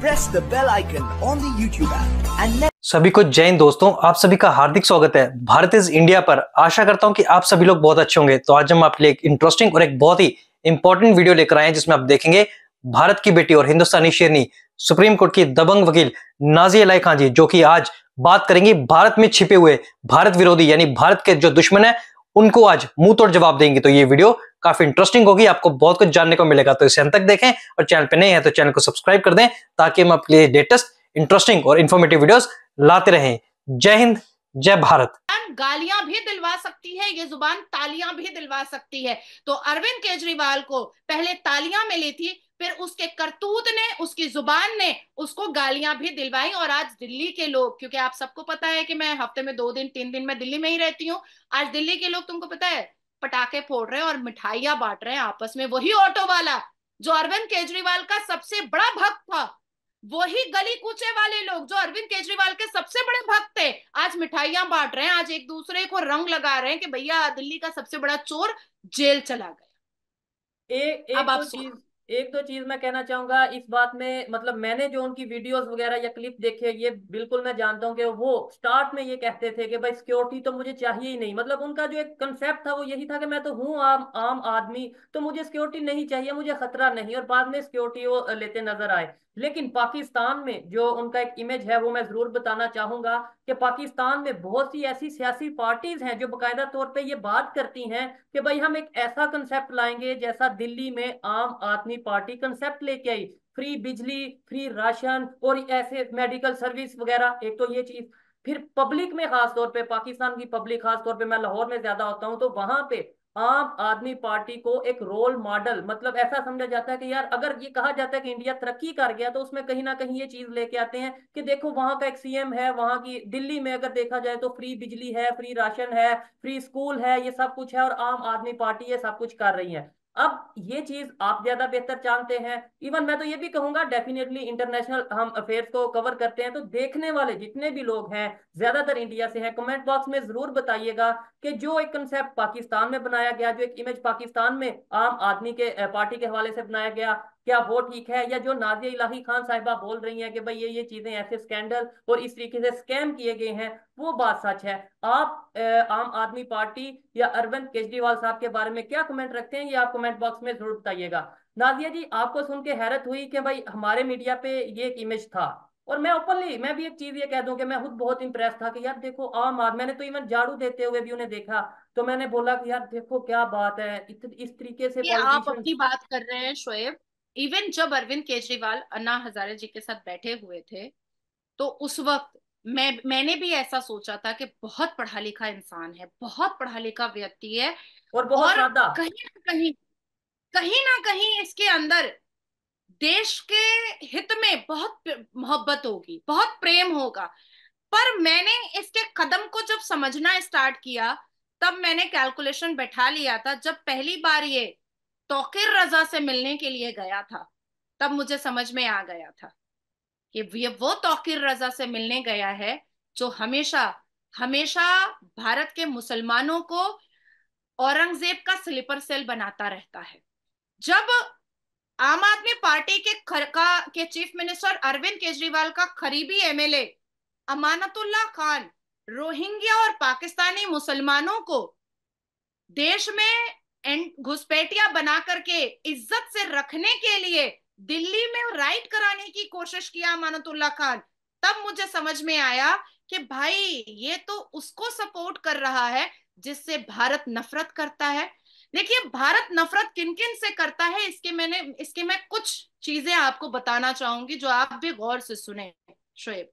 Press the bell icon on the YouTube app and सभी को जय हिंद दोस्तों, आप सभी का हार्दिक स्वागत है भारत इज इंडिया पर। आशा करता हूं कि आप सभी लोग बहुत अच्छे होंगे। तो आज हम आपके लिए एक इंटरेस्टिंग और एक बहुत ही इंपॉर्टेंट वीडियो लेकर आए हैं, जिसमें आप देखेंगे भारत की बेटी और हिंदुस्तानी शेरनी सुप्रीम कोर्ट की दबंग वकील नाज़िया खान जी, जो कि आज बात करेंगी भारत में छिपे हुए भारत विरोधी यानी भारत के जो दुश्मन है उनको आज मुंह तोड़ जवाब देंगे। तो ये वीडियो काफी इंटरेस्टिंग होगी, आपको बहुत कुछ जानने को मिलेगा। तो इसे अंत तक देखें और चैनल पे नए हैं तो चैनल को सब्सक्राइब कर दें, ताकि हम आपके लिए लेटेस्ट इंटरेस्टिंग और इंफॉर्मेटिव वीडियोस लाते रहें। जय हिंद, जय भारत। गालियां भी दिलवा सकती है ये जुबान, तालियां भी दिलवा सकती है। तो अरविंद केजरीवाल को पहले तालियां मिली थी, फिर उसके करतूत ने, उसकी जुबान ने उसको गालियां भी दिलवाई। और आज दिल्ली के लोग, क्योंकि आप सबको पता है कि मैं हफ्ते में 2 दिन 3 दिन में दिल्ली में ही रहती हूँ, आज दिल्ली के लोग तुमको पता है पटाखे फोड़ रहे हैं और मिठाइयां बांट रहे हैं आपस में। वही ऑटो वाला जो अरविंद केजरीवाल का सबसे बड़ा भक्त था, वही गली कूचे वाले लोग जो अरविंद केजरीवाल के सबसे बड़े भक्त थे, आज मिठाइयां बांट रहे हैं, आज एक दूसरे को रंग लगा रहे हैं कि भैया दिल्ली का सबसे बड़ा चोर जेल चला गया। एक दो चीज मैं कहना चाहूंगा इस बात में, मतलब मैंने जो उनकी वीडियोस वगैरह या क्लिप देखे, ये बिल्कुल मैं जानता हूँ कि वो स्टार्ट में ये कहते थे कि भाई सिक्योरिटी तो मुझे चाहिए ही नहीं। मतलब उनका जो एक कंसेप्ट था वो यही था कि मैं तो हूँ आम आदमी, तो मुझे सिक्योरिटी नहीं चाहिए, मुझे खतरा नहीं। और बाद में सिक्योरिटी वो लेते नजर आए। लेकिन पाकिस्तान में जो उनका एक इमेज है वो मैं जरूर बताना चाहूंगा कि पाकिस्तान में बहुत सी ऐसी सियासी पार्टीज हैं जो बकायदा तौर पे ये बात करती हैं कि भाई हम एक ऐसा कंसेप्ट लाएंगे जैसा दिल्ली में आम आदमी पार्टी कंसेप्ट लेके आई, फ्री बिजली, फ्री राशन और ऐसे मेडिकल सर्विस वगैरह। एक तो ये चीज, फिर पब्लिक में खासतौर पर, पाकिस्तान की पब्लिक खासतौर पर, मैं लाहौर में ज्यादा होता हूँ, तो वहां पे आम आदमी पार्टी को एक रोल मॉडल, मतलब ऐसा समझा जाता है कि यार अगर ये कहा जाता है कि इंडिया तरक्की कर गया, तो उसमें कहीं ना कहीं ये चीज लेके आते हैं कि देखो वहां का एक सीएम है, वहां की दिल्ली में अगर देखा जाए तो फ्री बिजली है, फ्री राशन है, फ्री स्कूल है, ये सब कुछ है, और आम आदमी पार्टी ये सब कुछ कर रही है। अब ये चीज आप ज्यादा बेहतर जानते हैं, इवन मैं तो ये भी कहूंगा डेफिनेटली इंटरनेशनल हम अफेयर्स को कवर करते हैं, तो देखने वाले जितने भी लोग हैं ज्यादातर इंडिया से हैं। कमेंट बॉक्स में जरूर बताइएगा कि जो एक कंसेप्ट पाकिस्तान में बनाया गया, जो एक इमेज पाकिस्तान में आम आदमी के पार्टी के हवाले से बनाया गया, क्या वो ठीक है? या जो नाज़िया खान साहिबा बोल रही हैं कि भाई ये चीजें ऐसे स्कैंडल और इस तरीके से स्कैम किए गए हैं, वो बात सच है। आप आम आदमी पार्टी या अरविंद केजरीवाल साहब के बारे में क्या कमेंट रखते हैं, ये आप कमेंट बॉक्स में जरूर बताइएगा। नाज़िया जी, आपको सुन के हैरत हुई कि भाई हमारे मीडिया पे ये एक इमेज था, और मैं ओपनली मैं भी एक चीज ये कह दूं कि मैं खुद बहुत इंप्रेस था कि यार देखो आम आदमी, मैंने तो इवन झाड़ू देते हुए भी उन्हें देखा, तो मैंने बोला कि यार देखो क्या बात है, इस तरीके से आप अपनी बात कर रहे हैं शोएब। इवन जब अरविंद केजरीवाल अन्ना हजारे जी के साथ बैठे हुए थे, तो उस वक्त मैंने भी ऐसा सोचा था कि बहुत पढ़ा लिखा इंसान है, बहुत पढ़ा लिखा व्यक्ति है, और बहुत ज्यादा कहीं ना कहीं इसके अंदर देश के हित में बहुत मोहब्बत होगी, बहुत प्रेम होगा। पर मैंने इसके कदम को जब समझना स्टार्ट किया, तब मैंने कैलकुलेशन बैठा लिया था। जब पहली बार ये तौकीर रजा से मिलने के लिए गया था, तब मुझे समझ में आ गया था कि ये वो तौकीर रजा से मिलने गया है जो हमेशा हमेशा भारत के मुसलमानों को औरंगजेब का स्लीपर सेल बनाता रहता है। जब आम आदमी पार्टी के चीफ मिनिस्टर अरविंद केजरीवाल का करीबी एमएलए अमानतुल्ला खान रोहिंग्या और पाकिस्तानी मुसलमानों को देश में घुसपैठिया बना करके इज्जत से रखने के लिए दिल्ली में राइट कराने की कोशिश किया अमानतुल्ला खान, तब मुझे समझ में आया कि भाई ये तो उसको सपोर्ट कर रहा है जिससे भारत नफरत करता है। देखिए भारत नफरत किन किन से करता है, इसके मैं कुछ चीजें आपको बताना चाहूंगी जो आप भी गौर से सुने शोएब।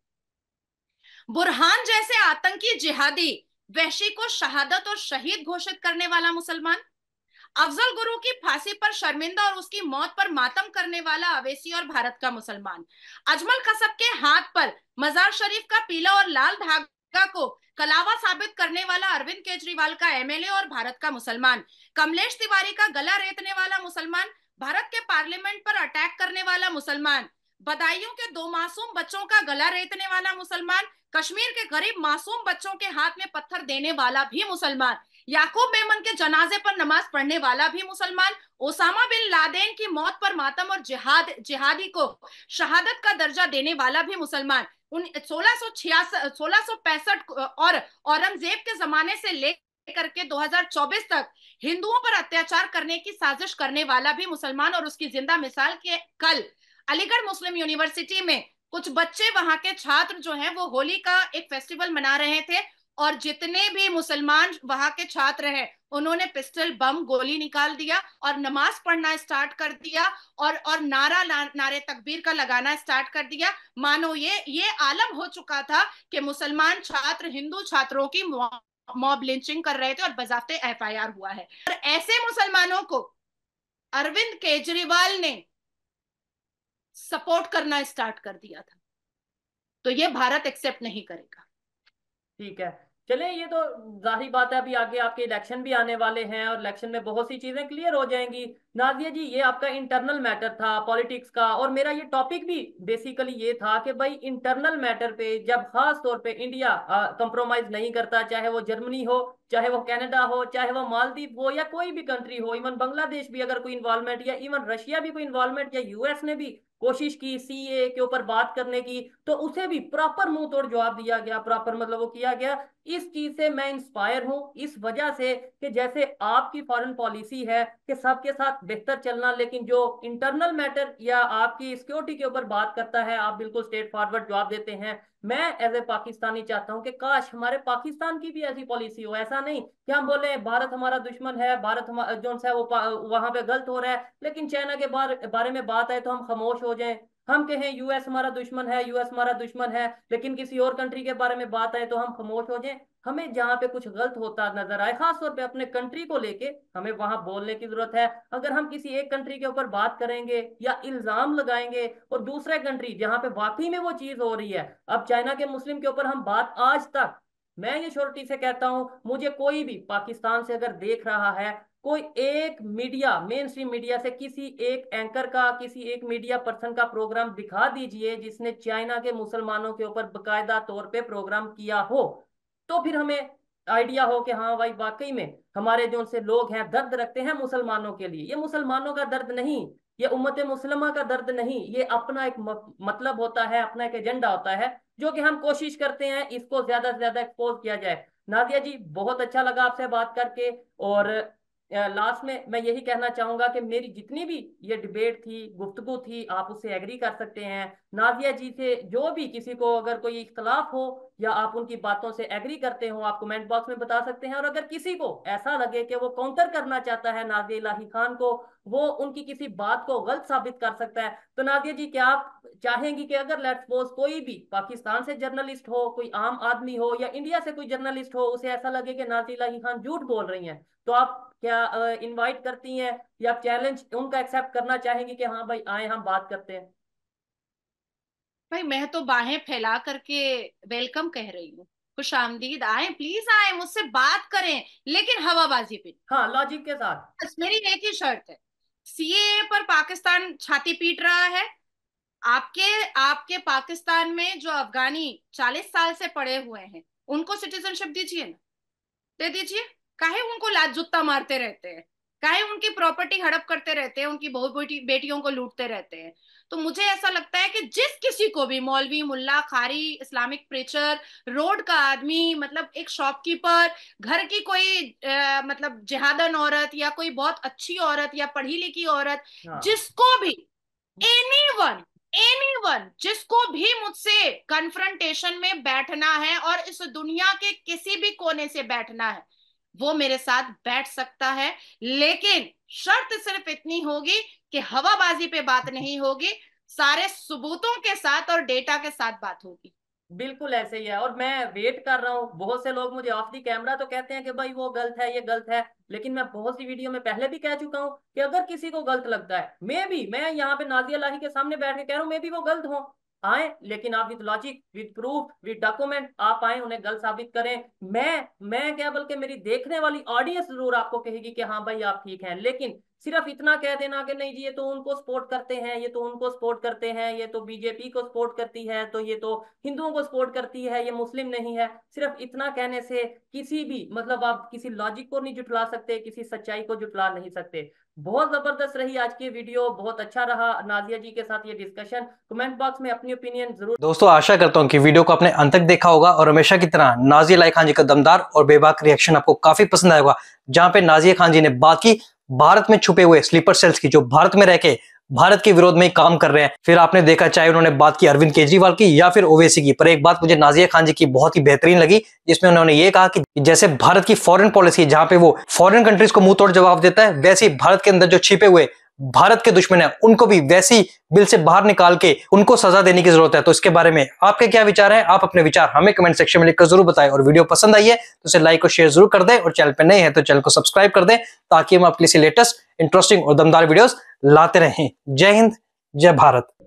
बुरहान जैसे आतंकी जिहादी वहशी को शहादत और शहीद घोषित करने वाला मुसलमान, अफजल गुरु की फांसी पर शर्मिंदा और उसकी मौत पर मातम करने वाला ओवैसी और भारत का मुसलमान, अजमल कसब के हाथ पर मजार शरीफ का पीला और लाल धागा को कलावा साबित करने वाला अरविंद केजरीवाल का एमएलए और भारत का मुसलमान, कमलेश तिवारी का गला रेतने वाला मुसलमान, भारत के पार्लियामेंट पर अटैक करने वाला मुसलमान, बदायूं के 2 मासूम बच्चों का गला रेतने वाला मुसलमान, कश्मीर के गरीब मासूम बच्चों के हाथ में पत्थर देने वाला भी मुसलमान। याकूब बेमन के जनाजे पर नमाज पढ़ने वाला भी मुसलमान, ओसामा बिन लादेन की मौत पर मातम और जिहादी को शहादत का दर्जा देने वाला भी मुसलमान। 1665 और औरंगजेब के जमाने से लेकर के 2024 तक हिंदुओं पर अत्याचार करने की साजिश करने वाला भी मुसलमान और उसकी जिंदा मिसाल के। कल अलीगढ़ मुस्लिम यूनिवर्सिटी में कुछ बच्चे, वहां के छात्र जो हैं वो होली का एक फेस्टिवल मना रहे थे और जितने भी मुसलमान वहां के छात्र हैं उन्होंने पिस्टल बम गोली निकाल दिया और नमाज पढ़ना स्टार्ट कर दिया और नारे तकबीर का लगाना स्टार्ट कर दिया। मानो ये आलम हो चुका था कि मुसलमान छात्र हिंदू छात्रों की मॉब लिंचिंग कर रहे थे और बजाते FIR हुआ है। और ऐसे मुसलमानों को अरविंद केजरीवाल ने सपोर्ट करना स्टार्ट कर दिया था, तो ये भारत एक्सेप्ट नहीं करेगा। ठीक है, चले, ये तो जाहिर बात है अभी आगे आपके इलेक्शन भी आने वाले हैं और इलेक्शन में बहुत सी चीजें क्लियर हो जाएंगी। नाज़िया जी, ये आपका इंटरनल मैटर था पॉलिटिक्स का, और मेरा ये टॉपिक भी बेसिकली ये था कि भाई इंटरनल मैटर पे जब खास तौर पे इंडिया कंप्रोमाइज नहीं करता, चाहे वो जर्मनी हो, चाहे वो कनाडा हो, चाहे वो मालदीव हो, या कोई भी कंट्री हो, इवन बांग्लादेश भी अगर कोई इन्वॉल्वमेंट, या इवन रशिया भी कोई इन्वॉल्वमेंट, या US ने भी कोशिश की CAA के ऊपर बात करने की, तो उसे भी प्रॉपर मुंह तोड़ जवाब दिया गया, प्रॉपर मतलब वो किया गया। इस चीज से मैं इंस्पायर हूँ, इस वजह से कि जैसे आपकी फॉरेन पॉलिसी है कि सबके साथ बेहतर चलना, लेकिन जो इंटरनल मैटर या आपकी सिक्योरिटी के ऊपर बात करता है आप बिल्कुल स्ट्रेट फॉरवर्ड जवाब देते हैं। मैं एज ए पाकिस्तानी चाहता हूं कि काश हमारे पाकिस्तान की भी ऐसी पॉलिसी हो। ऐसा नहीं कि हम बोले भारत हमारा दुश्मन है, भारत जो है वो वहां पे गलत हो रहा है, लेकिन चाइना के बारे में बात आए तो हम खामोश हो जाएं। हम कहें US हमारा दुश्मन है, US हमारा दुश्मन है, लेकिन किसी और कंट्री के बारे में बात आए तो हम खामोश हो जाएं। हमें जहाँ पे कुछ गलत होता नजर आए, खासतौर पे अपने कंट्री को लेके, हमें वहां बोलने की जरूरत है। अगर हम किसी एक कंट्री के ऊपर बात करेंगे या इल्जाम लगाएंगे और दूसरे कंट्री जहाँ पे वाकई में वो चीज हो रही है, अब चाइना के मुस्लिम के ऊपर हम बात आज तक, मैं ये श्योरिटी से कहता हूँ, मुझे कोई भी पाकिस्तान से अगर देख रहा है, कोई एक मीडिया, मेन स्ट्रीम मीडिया से किसी एक एंकर का, किसी एक मीडिया पर्सन का प्रोग्राम दिखा दीजिए जिसने चाइना के मुसलमानों के ऊपर बाकायदा तौर पे प्रोग्राम किया हो, तो फिर हमें आइडिया हो कि हाँ भाई वाकई में हमारे जो उनसे लोग हैं दर्द रखते हैं मुसलमानों के लिए। ये मुसलमानों का दर्द नहीं, ये उम्मत मुसलमा का दर्द नहीं, ये अपना एक मतलब होता है, अपना एक एजेंडा होता है, जो कि हम कोशिश करते हैं इसको ज्यादा से ज्यादा एक्सपोज किया जाए। नाज़िया जी, बहुत अच्छा लगा आपसे बात करके, और लास्ट में मैं यही कहना चाहूंगा कि मेरी जितनी भी ये डिबेट थी, गुफ्तगू थी, आप उससे एग्री कर सकते हैं। नाज़िया जी से जो भी किसी को अगर कोई इख्तलाफ हो या आप उनकी बातों से एग्री करते हो, आप कमेंट बॉक्स में बता सकते हैं। और अगर किसी को ऐसा लगे कि वो काउंटर करना चाहता है नाज़िया खान को, वो उनकी किसी बात को गलत साबित कर सकता है, तो नाज़िया जी क्या आप चाहेंगी कि अगर लेट्स सपोज कोई भी पाकिस्तान से जर्नलिस्ट हो, कोई आम आदमी हो, या इंडिया से कोई जर्नलिस्ट हो, उसे ऐसा लगे कि नाज़िया खान झूठ बोल रही हैं, तो आप क्या इनवाइट करती हैं या आप चैलेंज उनका एक्सेप्ट करना चाहेंगी कि हाँ भाई आए हम बात करते हैं? भाई मैं तो बाहें फैला करके वेलकम कह रही हूँ, खुश आमदीद, आए प्लीज, आए मुझसे बात करें, लेकिन हवाबाजी पे। हाँ, लॉजिक के साथ। मेरी एक ही शर्त है, CAA पर पाकिस्तान छाती पीट रहा है, आपके पाकिस्तान में जो अफगानी 40 साल से पड़े हुए हैं उनको सिटीजनशिप दीजिए ना, दे दीजिए। काहे उनको लात जुत्ता मारते रहते हैं, काहे उनकी प्रॉपर्टी हड़प करते रहते हैं, उनकी बहू बेटियों को लूटते रहते हैं। तो मुझे ऐसा लगता है कि जिस किसी को भी, मौलवी, मुल्ला, खारी, इस्लामिक प्रीचर, रोड का आदमी, मतलब एक शॉपकीपर, घर की कोई मतलब जिहादन औरत या कोई बहुत अच्छी औरत या पढ़ी लिखी औरत, जिसको भी, एनीवन जिसको भी मुझसे कन्फ्रंटेशन में बैठना है और इस दुनिया के किसी भी कोने से बैठना है, वो मेरे साथ बैठ सकता है, लेकिन शर्त सिर्फ इतनी होगी कि हवाबाजी पे बात नहीं होगी, सारे सबूतों के साथ और डेटा के साथ बात होगी। बिल्कुल ऐसे ही है, और मैं वेट कर रहा हूँ। बहुत से लोग मुझे ऑफ दी कैमरा तो कहते हैं कि भाई वो गलत है, ये गलत है, लेकिन मैं बहुत सी वीडियो में पहले भी कह चुका हूँ कि अगर किसी को गलत लगता है, मैं यहाँ पे नाज़िया लाही के सामने बैठ के कह रहा हूँ, मे भी वो गलत हो, आए, लेकिन आप with logic, with proof, with document आप आए, उन्हें गलत साबित करें। मैं क्या, बल्कि मेरी देखने वाली ऑडियंस जरूर आपको कहेगी कि हाँ भाई आप ठीक हैं, लेकिन सिर्फ इतना कह देना कि नहीं जी ये तो उनको सपोर्ट करते हैं, ये तो उनको सपोर्ट करते हैं, ये तो बीजेपी को सपोर्ट करती है, तो ये तो हिंदुओं को सपोर्ट करती है, ये मुस्लिम नहीं है, सिर्फ इतना कहने से किसी भी मतलब आप किसी लॉजिक को नहीं जुटला सकते, किसी सच्चाई को जुटला नहीं सकते। बहुत जबरदस्त रही आज की वीडियो, बहुत अच्छा रहा नाज़िया जी के साथ ये डिस्कशन। कमेंट बॉक्स में अपनी ओपिनियन जरूर। दोस्तों आशा करता हूँ कि वीडियो को आपने अंत तक देखा होगा और हमेशा की तरह नाज़िया खान जी का दमदार और बेबाक रिएक्शन आपको काफी पसंद आएगा, जहाँ पे नाज़िया खान जी ने बात की भारत में छुपे हुए स्लीपर सेल्स की जो भारत में रहकर भारत के विरोध में काम कर रहे हैं। फिर आपने देखा चाहे उन्होंने बात की अरविंद केजरीवाल की या फिर ओवैसी की, पर एक बात मुझे नाज़िया खान जी की बहुत ही बेहतरीन लगी जिसमें उन्होंने ये कहा कि जैसे भारत की फॉरेन पॉलिसी जहां पे वो फॉरेन कंट्रीज को मुंह तोड़ जवाब देता है, वैसे ही भारत के अंदर जो छिपे हुए भारत के दुश्मन है उनको भी वैसी बिल से बाहर निकाल के उनको सजा देने की जरूरत है। तो इसके बारे में आपके क्या विचार है? आप अपने विचार हमें कमेंट सेक्शन में लिखकर जरूर बताएं और वीडियो पसंद आई है तो उसे लाइक और शेयर जरूर कर दें और चैनल पर नए हैं तो चैनल को सब्सक्राइब कर दें ताकि हम आपके लिए लेटेस्ट इंटरेस्टिंग और दमदार वीडियोस लाते रहें। जय हिंद, जय भारत।